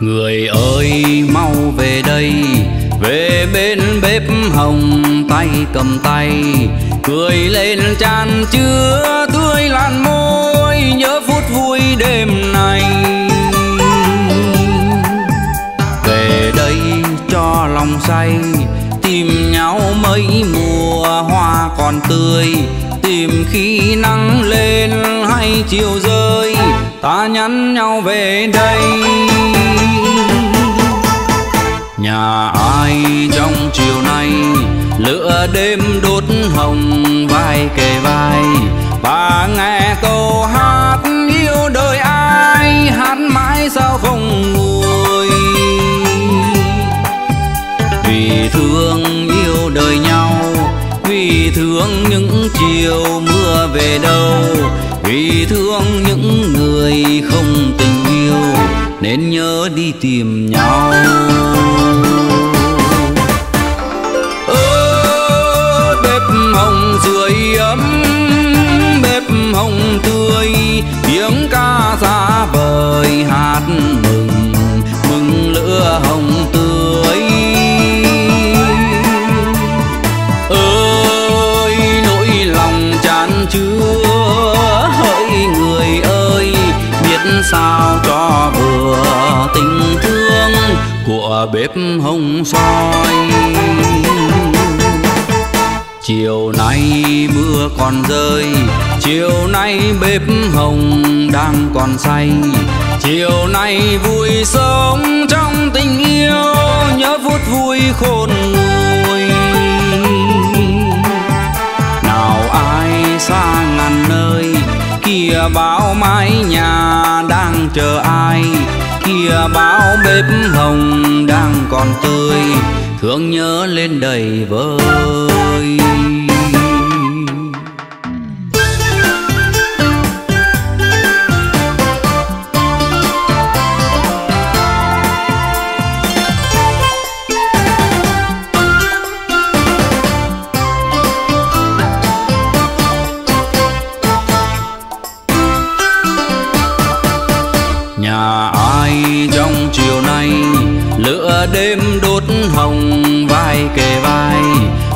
Người ơi mau về đây, về bên bếp hồng tay cầm tay, cười lên tràn chứa tươi lan môi, nhớ phút vui đêm nay. Về đây cho lòng say, tìm nhau mấy mùa hoa còn tươi, tìm khi nắng lên hay chiều rơi, ta nhắn nhau về đây. Nhà ai trong chiều nay, lửa đêm đốt hồng vai kề vai, bà nghe câu hát yêu đời ai, hát mãi sao không nguôi. Vì thương yêu đời nhau, vì thương những chiều mưa về đâu, vì thương những người không tình yêu, nên nhớ đi tìm nhau. Hồng rượi ấm bếp hồng tươi, tiếng ca ra bời hát mừng, mừng lửa hồng tươi. Ơi nỗi lòng chán chứa, hỡi người ơi biết sao cho vừa tình thương của bếp hồng soi. Chiều nay mưa còn rơi, chiều nay bếp hồng đang còn say, chiều nay vui sống trong tình yêu, nhớ phút vui khôn nguôi. Nào ai xa ngàn nơi, kia bao mái nhà đang chờ ai, kia bao bếp hồng đang còn tươi, thương nhớ lên đầy vơi. Nhà ai trong chiều nay, lửa đêm đốt hồng vai kề vai,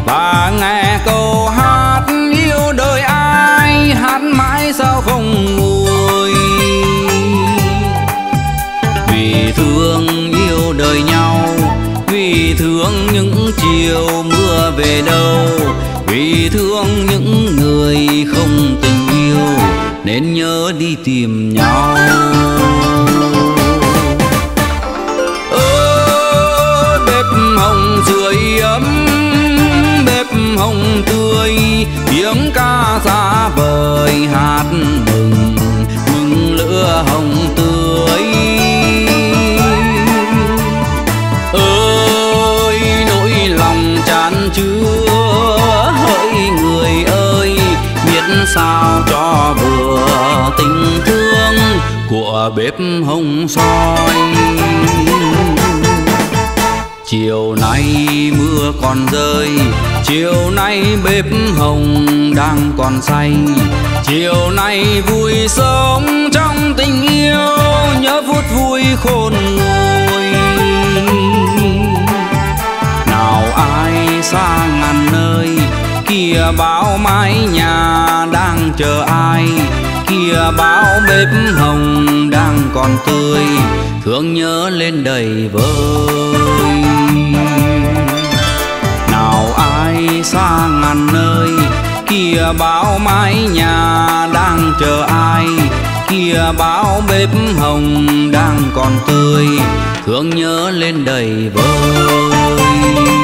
bà nghe câu hát yêu đời ai, hát mãi sao không nguôi. Vì thương yêu đời nhau, vì thương những chiều mưa về đâu, vì thương những người không tình yêu, nên nhớ đi tìm nhau. Hồng tươi, tiếng ca ra bời hát mừng, mừng lửa hồng tươi. Ơi nỗi lòng chán chứa, hỡi người ơi biết sao cho vừa tình thương của bếp hồng soi. Chiều nay mưa còn rơi, chiều nay bếp hồng đang còn say, chiều nay vui sống trong tình yêu, nhớ phút vui khôn nguôi. Nào ai xa ngàn nơi, kia bao mái nhà đang chờ ai, kia bao bếp hồng đang còn tươi, thương nhớ lên đầy vơi. Nào ai xa ngàn nơi, kia bao mái nhà đang chờ ai, kia bao bếp hồng đang còn tươi, thương nhớ lên đầy vơi.